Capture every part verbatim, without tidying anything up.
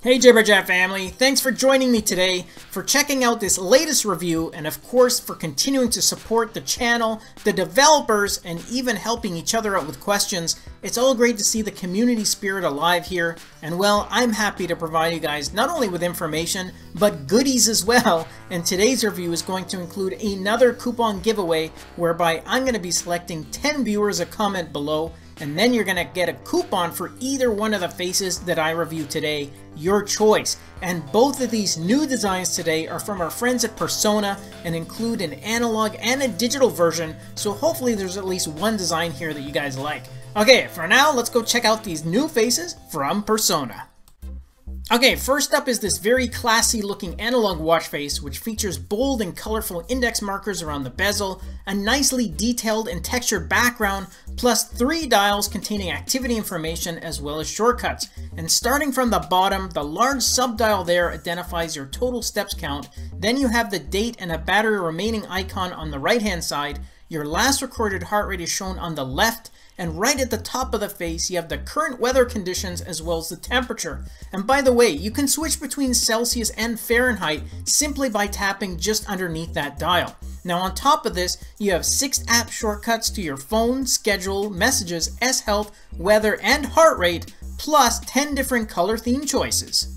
Hey JibberJab family, thanks for joining me today, for checking out this latest review, and of course for continuing to support the channel, the developers, and even helping each other out with questions. It's all great to see the community spirit alive here, and well, I'm happy to provide you guys not only with information, but goodies as well, and today's review is going to include another coupon giveaway, whereby I'm going to be selecting ten viewers a comment below, and then you're going to get a coupon for either one of the faces that I review today, your choice. And both of these new designs today are from our friends at Persona and include an analog and a digital version, so hopefully there's at least one design here that you guys like. Okay, for now, let's go check out these new faces from Persona. Okay, first up is this very classy looking analog watch face, which features bold and colorful index markers around the bezel, a nicely detailed and textured background, plus three dials containing activity information as well as shortcuts. And starting from the bottom, the large subdial there identifies your total steps count, then you have the date and a battery remaining icon on the right hand side, your last recorded heart rate is shown on the left, and right at the top of the face you have the current weather conditions as well as the temperature. And by the way, you can switch between Celsius and Fahrenheit simply by tapping just underneath that dial. Now on top of this, you have six app shortcuts to your phone, schedule, messages, S Health, weather, and heart rate, plus ten different color theme choices.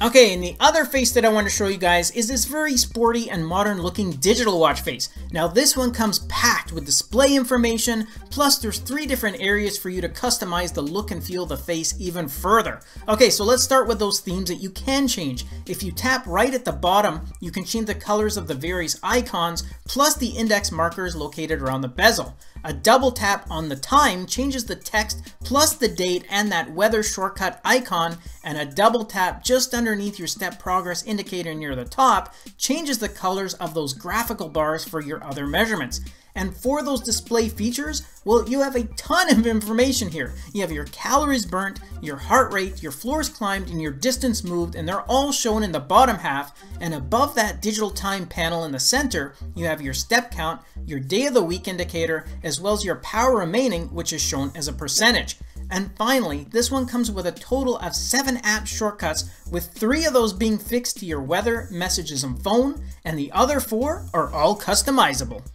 Okay, and the other face that I want to show you guys is this very sporty and modern looking digital watch face. Now this one comes packed with display information, plus there's three different areas for you to customize the look and feel of the face even further. Okay, so let's start with those themes that you can change. If you tap right at the bottom, you can change the colors of the various icons, plus the index markers located around the bezel. A double tap on the time changes the text plus the date and that weather shortcut icon, and a double tap just underneath your step progress indicator near the top changes the colors of those graphical bars for your other measurements. And for those display features, well, you have a ton of information here. You have your calories burnt, your heart rate, your floors climbed, and your distance moved, and they're all shown in the bottom half. And above that digital time panel in the center, you have your step count, your day of the week indicator, as well as your power remaining, which is shown as a percentage. And finally, this one comes with a total of seven app shortcuts, with three of those being fixed to your weather, messages, and phone, and the other four are all customizable.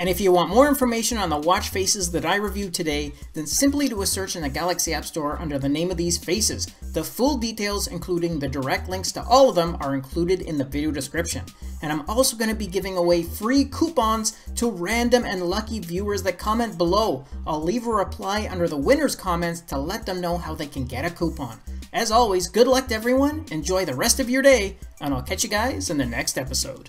And if you want more information on the watch faces that I reviewed today, then simply do a search in the Galaxy App Store under the name of these faces. The full details, including the direct links to all of them, are included in the video description. And I'm also going to be giving away free coupons to random and lucky viewers that comment below. I'll leave a reply under the winner's comments to let them know how they can get a coupon. As always, good luck to everyone, enjoy the rest of your day, and I'll catch you guys in the next episode.